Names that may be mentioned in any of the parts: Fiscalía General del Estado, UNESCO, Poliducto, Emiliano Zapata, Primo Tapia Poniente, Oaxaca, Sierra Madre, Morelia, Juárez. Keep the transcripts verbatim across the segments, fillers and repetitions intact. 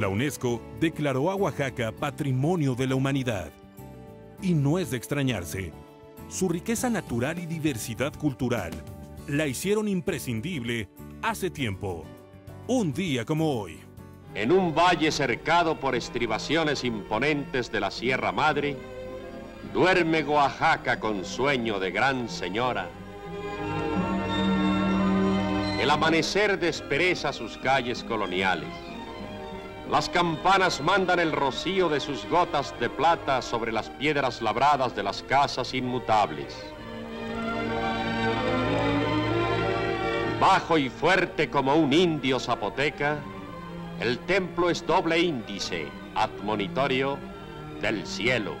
La UNESCO declaró a Oaxaca Patrimonio de la Humanidad. Y no es de extrañarse. Su riqueza natural y diversidad cultural la hicieron imprescindible hace tiempo, un día como hoy. En un valle cercado por estribaciones imponentes de la Sierra Madre, duerme Oaxaca con sueño de gran señora. El amanecer despereza sus calles coloniales. Las campanas mandan el rocío de sus gotas de plata sobre las piedras labradas de las casas inmutables. Bajo y fuerte como un indio zapoteca, el templo es doble índice, admonitorio del cielo.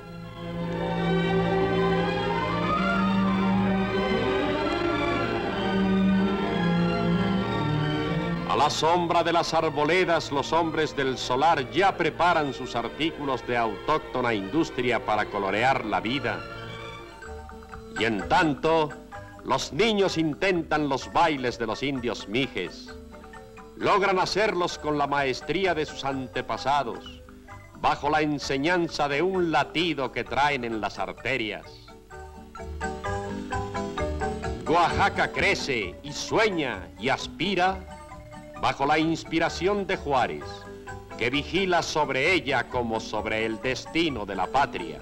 A la sombra de las arboledas, los hombres del solar ya preparan sus artículos de autóctona industria para colorear la vida. Y en tanto, los niños intentan los bailes de los indios mijes. Logran hacerlos con la maestría de sus antepasados, bajo la enseñanza de un latido que traen en las arterias. Oaxaca crece y sueña y aspira bajo la inspiración de Juárez, que vigila sobre ella como sobre el destino de la patria.